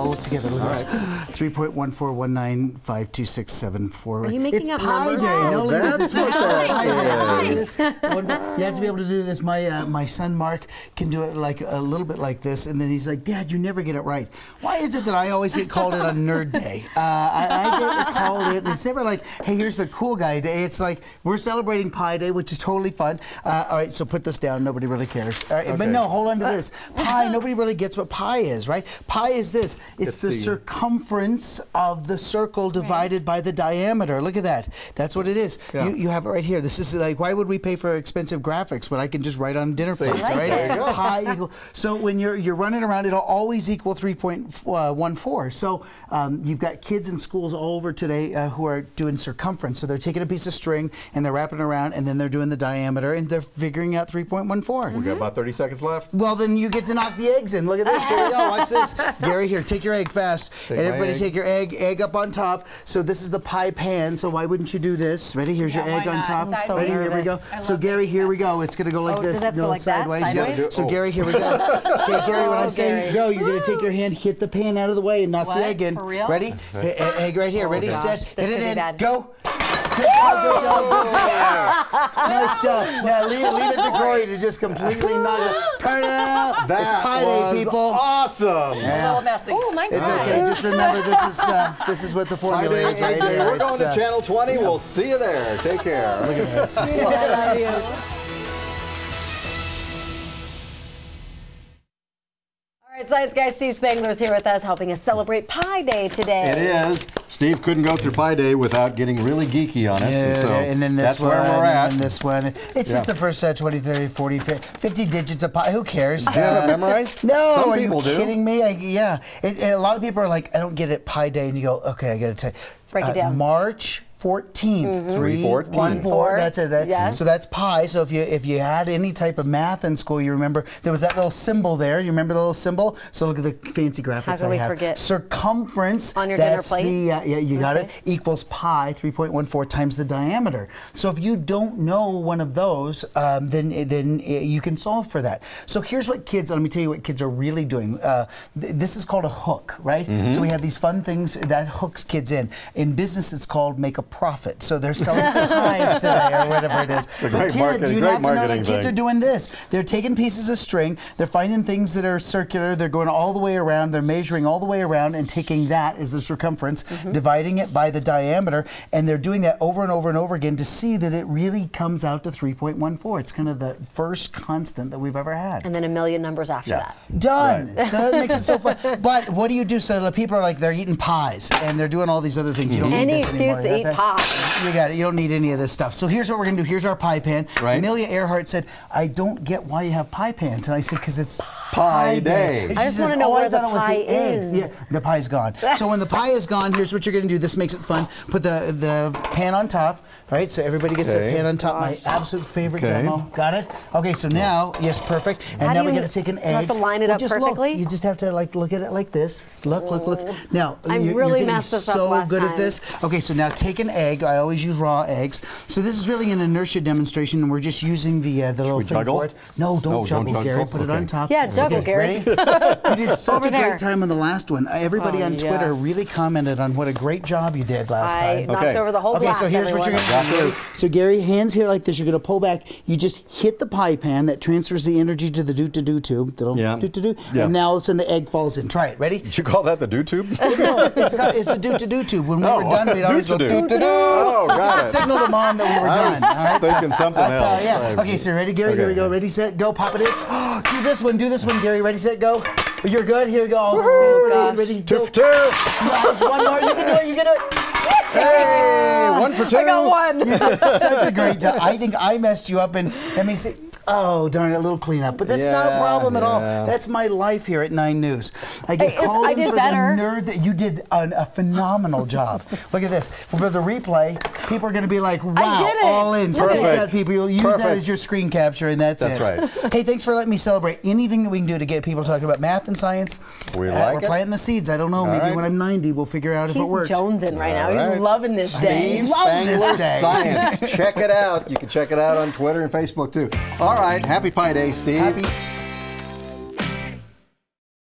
all look together. Look at this. 3.1419526741. Are you making up numbers? It's Pi Day. No, that's what Pi Day is. You have to be able to do this. My my son Mark can do it like a little bit like this, and then he's like, "Dad, you never get it right. Why is it that I always get called it on Nerd Day? I get called it. It's never like, hey, here's the cool guy day. It's like we're celebrating Pi Day, which is totally fun. All right, so put this down. Nobody really cares. All right, okay. But no, hold on to this. Pi. Nobody really gets what pi is, right? Pi is this. It's the circumference of the circle divided by the diameter. Look at that. That's what it is. Yeah. You have it right here. This is like, why would we pay for expensive graphics when I can just write on dinner plates, right? There you go. Pi equal. So when you're running around, it'll always equal 3.14. So you've got kids in schools all over today who are doing circumference. So they're taking a piece of string and they're wrapping it around, and then they're doing the diameter, and they're figuring out 3.14. We got about 30 seconds left. Well, then you get to knock the eggs in. Look at this. Here we go. Watch this. Gary, here, take your egg fast. And everybody take your egg. Egg up on top. So this is the pie pan. So why wouldn't you do this? Ready? Here's your egg on top. Ready? Here we go. So Gary, here we go. It's gonna go like this. No, sideways. Yeah. So Gary, here we go. Okay, Gary, when I say go, you're gonna take your hand, hit the pan out of the way, and knock the egg in. Ready? Egg right here. Ready, set, hit it in. Go. Nice shot. Now leave it to Corey to just completely knock it. Turn it up. That's Pi Day, people. Awesome. Yeah. Oh my God. It's okay. Just remember, this is what the formula is right there. We're going to Channel 20. We'll see you there. Take care. Look at this. Science guy Steve Spangler is here with us, helping us celebrate Pi Day today. It is. Steve couldn't go through Pi Day without getting really geeky on us. Yeah, and then that's where we're at. And this one. It's just the first 20, 30, 40, 50 digits of Pi. Who cares? Do you have it memorized? No. Some people do. Are you kidding me? Yeah. And a lot of people are like, I don't get it, Pi Day. And you go, okay, I got to tell you. Break it down. March 14th, 3.14. That's it. So that's pi. So if you had any type of math in school, you remember there was that little symbol there. You remember the little symbol? So look at the fancy graphics I have. How can we forget? Circumference. On your dinner plate. That's the, yeah, you got it. Equals pi, 3.14 times the diameter. So if you don't know one of those, then you can solve for that. So here's what kids. Let me tell you what kids are really doing. This is called a hook, right? So we have these fun things that hooks kids in. In business, it's called make a profit. So they're selling pies today or whatever it is. But kids, you have to know that kids are doing this. They're taking pieces of string, they're finding things that are circular, they're going all the way around, they're measuring all the way around and taking that as the circumference, dividing it by the diameter, and they're doing that over and over and over again to see that it really comes out to 3.14. It's kind of the first constant that we've ever had. And then a million numbers after that. Done! Right. So that makes it so fun. But what do you do? So the people are like, they're eating pies and they're doing all these other things. You don't need this anymore. Any excuse to eat pie. You got it. You don't need any of this stuff. So here's what we're going to do. Here's our pie pan. Right. Amelia Earhart said, I don't get why you have pie pans. And I said, because it's Pi Day. I just want to know where the pie is. Yeah, the pie's gone. So when the pie is gone, here's what you're going to do. This makes it fun. Put the pan on top. Right, so everybody gets their pan on top. My absolute favorite demo. Got it? Okay, so now, yes, perfect. And now we got to take an egg. You have to line it up perfectly? Look. You just have to like look at it like this. Look, look, look. Now, you're getting so good at this. Okay, so now take an egg. I always use raw eggs. So this is really an inertia demonstration, and we're just using the little thing for it. No, don't juggle, Gary. Put it on top. Yeah, juggle, Gary. You did such a great time on the last one. Everybody on Twitter really commented on what a great job you did last time. I knocked over the whole glass, everyone. Okay, so here's what you're going to do. So Gary, hands here like this, you're going to pull back, you just hit the pie pan, that transfers the energy to the do-to-do tube, and now all of a sudden the egg falls in. Try it, ready? Did you call that the do tube? No, it's the do-to-do tube. When we were done, we'd always go do-to-do. Oh, got it. It's a signal to mom that we were done. I was thinking something else. Okay, so ready, Gary? Here we go. Ready, set, go, pop it in. Do this one, Gary. Ready, set, go. You're good, here we go. Ready, go. One more, you can do it, you can do it. Hey, one for two. I got one. You did such a great job. I think I messed you up, and let me see. Oh, darn it, a little cleanup. But that's not a problem at all. That's my life here at 9 News. I get called in for the nerd that you did a phenomenal job. Look at this. For the replay, people are going to be like, wow, all in. So take that, people. You'll use that as your screen capture, and that's it. That's right. Hey, thanks for letting me celebrate. Anything that we can do to get people talking about math and science. We like it. We're planting the seeds. I don't know. Maybe when I'm 90, we'll figure out if it works. He's jonesing right now. He's loving this day. Steve Spangler Science. Check it out. You can check it out on Twitter and Facebook, too. All right. Happy Pi Day, Steve. Happy